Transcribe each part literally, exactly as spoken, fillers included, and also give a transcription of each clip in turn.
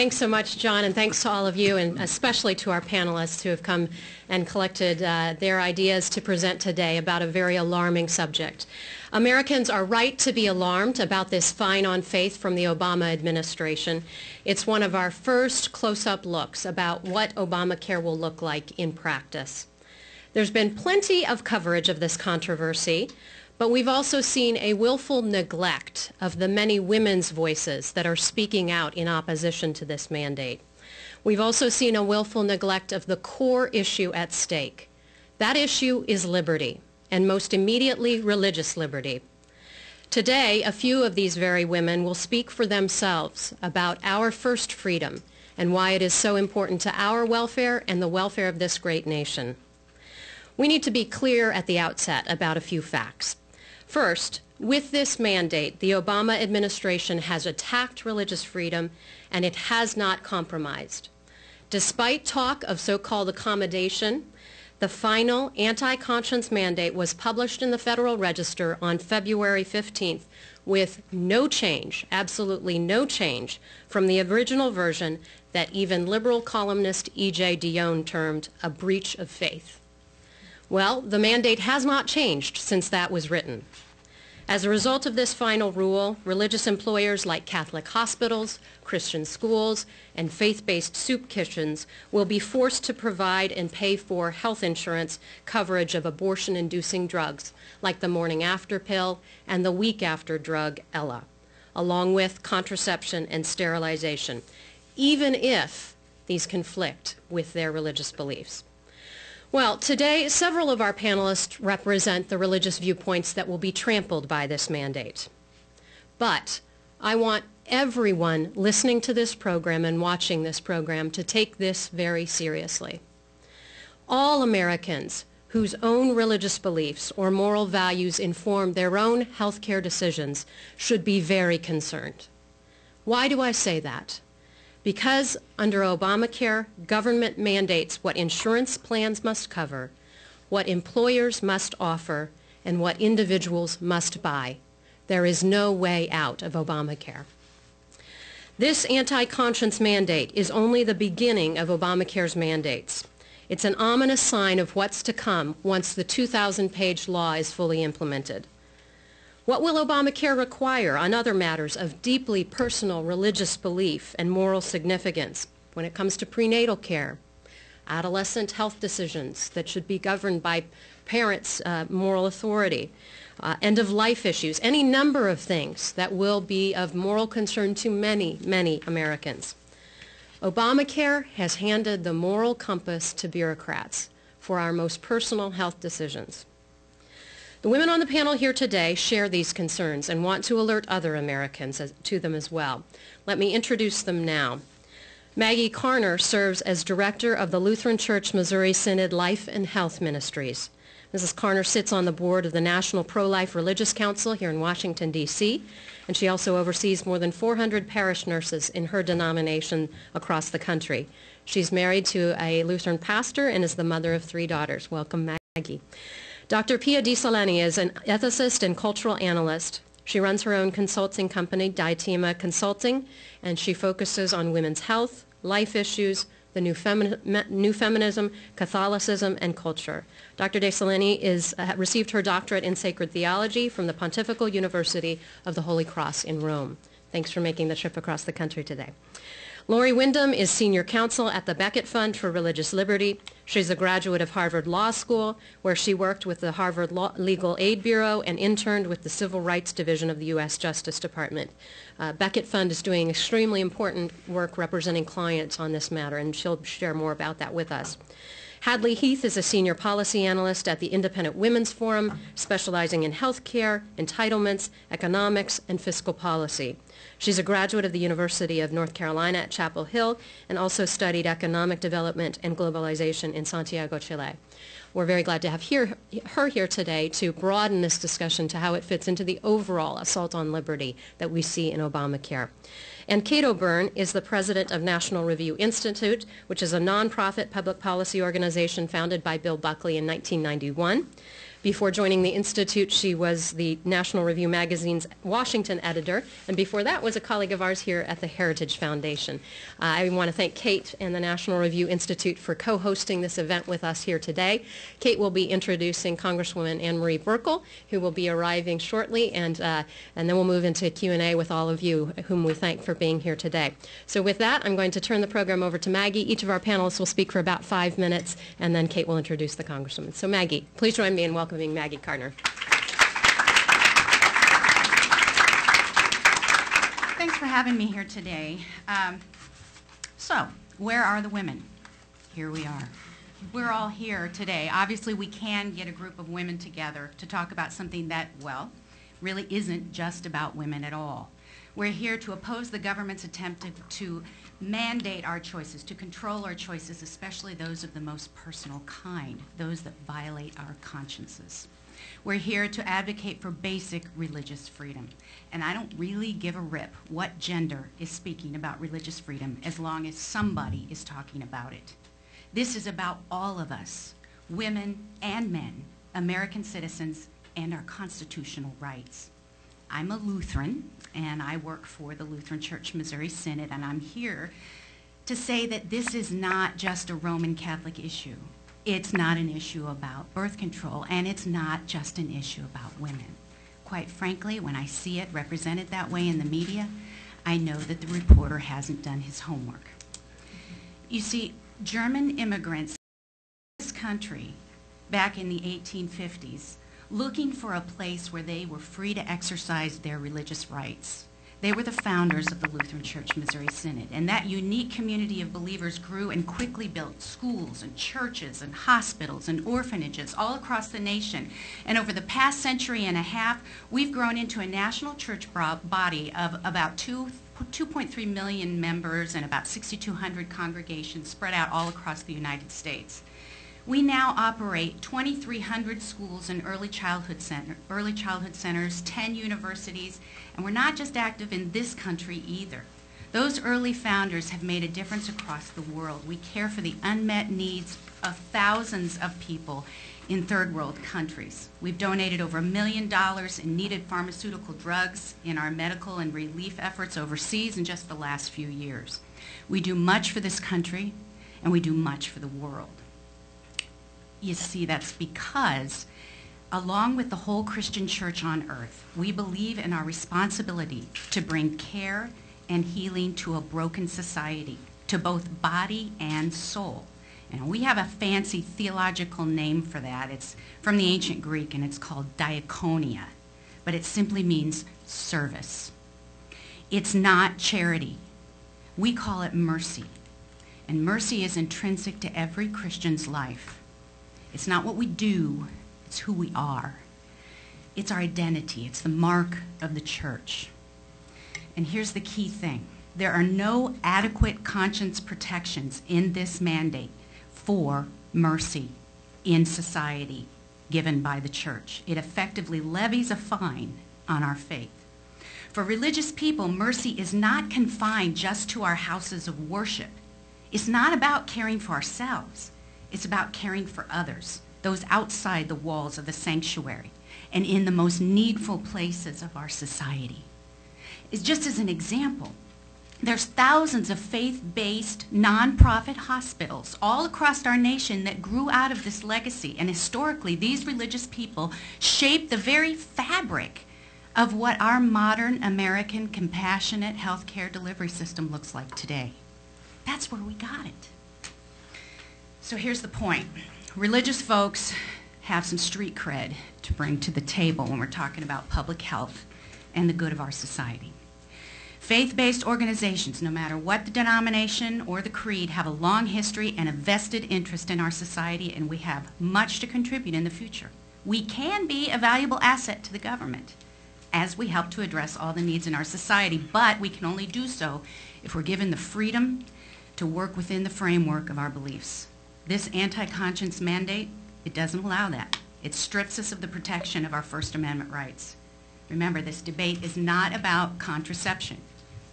Thanks so much, John, and thanks to all of you, and especially to our panelists who have come and collected uh, their ideas to present today about a very alarming subject. Americans are right to be alarmed about this fine on faith from the Obama administration. It's one of our first close-up looks about what Obamacare will look like in practice. There's been plenty of coverage of this controversy, but we've also seen a willful neglect of the many women's voices that are speaking out in opposition to this mandate. We've also seen a willful neglect of the core issue at stake. That issue is liberty, and most immediately, religious liberty. Today, a few of these very women will speak for themselves about our first freedom and why it is so important to our welfare and the welfare of this great nation. We need to be clear at the outset about a few facts. First, with this mandate, the Obama administration has attacked religious freedom, and it has not compromised. Despite talk of so-called accommodation, the final anti-conscience mandate was published in the Federal Register on February fifteenth with no change, absolutely no change, from the original version that even liberal columnist E J Dionne termed a breach of faith. Well, the mandate has not changed since that was written. As a result of this final rule, religious employers like Catholic hospitals, Christian schools, and faith-based soup kitchens will be forced to provide and pay for health insurance coverage of abortion-inducing drugs like the morning after pill and the week after drug Ella, along with contraception and sterilization, even if these conflict with their religious beliefs. Well, today, several of our panelists represent the religious viewpoints that will be trampled by this mandate. But I want everyone listening to this program and watching this program to take this very seriously. All Americans whose own religious beliefs or moral values inform their own health care decisions should be very concerned. Why do I say that? Because under Obamacare, government mandates what insurance plans must cover, what employers must offer, and what individuals must buy. There is no way out of Obamacare. This anti-conscience mandate is only the beginning of Obamacare's mandates. It's an ominous sign of what's to come once the two thousand page law is fully implemented. What will Obamacare require on other matters of deeply personal religious belief and moral significance when it comes to prenatal care, adolescent health decisions that should be governed by parents' uh, moral authority, uh, end-of-life issues, any number of things that will be of moral concern to many, many Americans? Obamacare has handed the moral compass to bureaucrats for our most personal health decisions. The women on the panel here today share these concerns and want to alert other Americans as, to them as well. Let me introduce them now. Maggie Karner serves as director of the Lutheran Church Missouri Synod Life and Health Ministries. Missus Karner sits on the board of the National Pro-Life Religious Council here in Washington, D C, and she also oversees more than four hundred parish nurses in her denomination across the country. She's married to a Lutheran pastor and is the mother of three daughters. Welcome, Maggie. Doctor Pia de Solenni is an ethicist and cultural analyst. She runs her own consulting company, Diatima Consulting, and she focuses on women's health, life issues, the new, femi new feminism, Catholicism, and culture. Doctor de Solenni is, uh, received her doctorate in sacred theology from the Pontifical University of the Holy Cross in Rome. Thanks for making the trip across the country today. Lori Wyndham is senior counsel at the Beckett Fund for Religious Liberty. She's a graduate of Harvard Law School, where she worked with the Harvard Law Legal Aid Bureau and interned with the Civil Rights Division of the U S Justice Department. Uh, Beckett Fund is doing extremely important work representing clients on this matter, and she'll share more about that with us. Hadley Heath is a senior policy analyst at the Independent Women's Forum, specializing in health care, entitlements, economics, and fiscal policy. She's a graduate of the University of North Carolina at Chapel Hill and also studied economic development and globalization in Santiago, Chile. We're very glad to have here, her here today to broaden this discussion to how it fits into the overall assault on liberty that we see in Obamacare. And Kate O'Byrne is the president of National Review Institute, which is a nonprofit public policy organization founded by Bill Buckley in nineteen ninety-one. Before joining the Institute, she was the National Review Magazine's Washington editor, and before that was a colleague of ours here at the Heritage Foundation. Uh, I want to thank Kate and the National Review Institute for co-hosting this event with us here today. Kate will be introducing Congresswoman Anne Marie Burkle, who will be arriving shortly, and, uh, and then we'll move into Q and A with all of you, whom we thank for being here today. So with that, I'm going to turn the program over to Maggie. Each of our panelists will speak for about five minutes, and then Kate will introduce the Congresswoman. So Maggie, please join me in welcoming Maggie Karner. Thanks for having me here today. Um, so, where are the women? Here we are. We're all here today. Obviously, we can get a group of women together to talk about something that, well, really isn't just about women at all. We're here to oppose the government's attempt to, to mandate our choices, to control our choices, especially those of the most personal kind, those that violate our consciences. We're here to advocate for basic religious freedom. And I don't really give a rip what gender is speaking about religious freedom as long as somebody is talking about it. This is about all of us, women and men, American citizens, and our constitutional rights. I'm a Lutheran, and I work for the Lutheran Church Missouri Synod, and I'm here to say that this is not just a Roman Catholic issue. It's not an issue about birth control, and it's not just an issue about women. Quite frankly, when I see it represented that way in the media, I know that the reporter hasn't done his homework. You see, German immigrants in this country back in the eighteen fifties looking for a place where they were free to exercise their religious rights. They were the founders of the Lutheran Church Missouri Synod, and that unique community of believers grew and quickly built schools and churches and hospitals and orphanages all across the nation. And over the past century and a half, we've grown into a national church body of about two point three million members and about six thousand two hundred congregations spread out all across the United States. We now operate twenty-three hundred schools and early childhood, center, early childhood centers, ten universities, and we're not just active in this country either. Those early founders have made a difference across the world. We care for the unmet needs of thousands of people in third world countries. We've donated over a million dollars in needed pharmaceutical drugs in our medical and relief efforts overseas in just the last few years. We do much for this country, and we do much for the world. You see, that's because, along with the whole Christian church on earth, we believe in our responsibility to bring care and healing to a broken society, to both body and soul. And we have a fancy theological name for that. It's from the ancient Greek, and it's called diakonia, but it simply means service. It's not charity. We call it mercy, and mercy is intrinsic to every Christian's life. It's not what we do, it's who we are. It's our identity, it's the mark of the church. And here's the key thing. There are no adequate conscience protections in this mandate for mercy in society given by the church. It effectively levies a fine on our faith. For religious people, mercy is not confined just to our houses of worship. It's not about caring for ourselves. It's about caring for others, those outside the walls of the sanctuary and in the most needful places of our society. It's just as an example, there's thousands of faith-based nonprofit hospitals all across our nation that grew out of this legacy, and historically these religious people shaped the very fabric of what our modern American compassionate healthcare delivery system looks like today. That's where we got it. So here's the point. Religious folks have some street cred to bring to the table when we're talking about public health and the good of our society. Faith-based organizations, no matter what the denomination or the creed, have a long history and a vested interest in our society, and we have much to contribute in the future. We can be a valuable asset to the government as we help to address all the needs in our society, but we can only do so if we're given the freedom to work within the framework of our beliefs. This anti-conscience mandate, it doesn't allow that. It strips us of the protection of our First Amendment rights. Remember, this debate is not about contraception.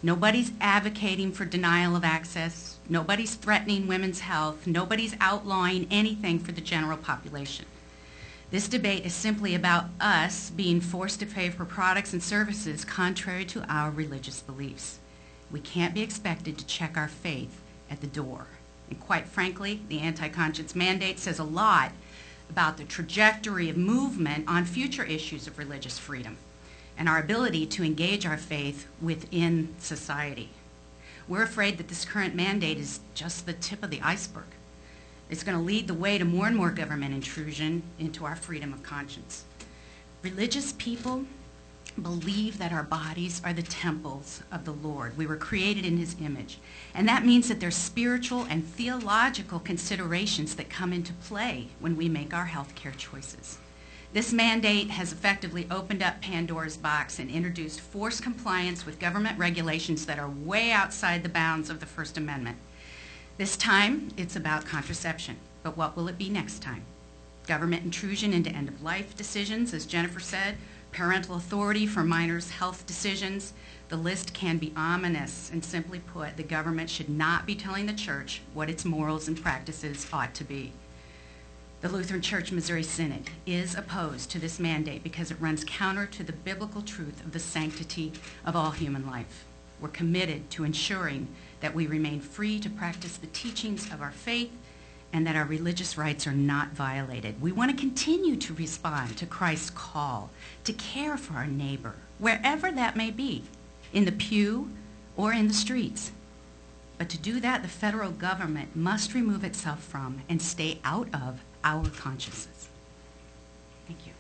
Nobody's advocating for denial of access. Nobody's threatening women's health. Nobody's outlawing anything for the general population. This debate is simply about us being forced to pay for products and services contrary to our religious beliefs. We can't be expected to check our faith at the door. And quite frankly, the anti-conscience mandate says a lot about the trajectory of movement on future issues of religious freedom and our ability to engage our faith within society. We're afraid that this current mandate is just the tip of the iceberg. It's going to lead the way to more and more government intrusion into our freedom of conscience. Religious people believe that our bodies are the temples of the Lord. We were created in his image. And that means that there's spiritual and theological considerations that come into play when we make our healthcare choices. This mandate has effectively opened up Pandora's box and introduced forced compliance with government regulations that are way outside the bounds of the First Amendment. This time, it's about contraception, but what will it be next time? Government intrusion into end-of-life decisions, as Jennifer said, parental authority for minors' health decisions. The list can be ominous, and simply put, the government should not be telling the church what its morals and practices ought to be. The Lutheran Church Missouri Synod is opposed to this mandate because it runs counter to the biblical truth of the sanctity of all human life. We're committed to ensuring that we remain free to practice the teachings of our faith and that our religious rights are not violated. We want to continue to respond to Christ's call to care for our neighbor, wherever that may be, in the pew or in the streets. But to do that, the federal government must remove itself from and stay out of our consciences. Thank you.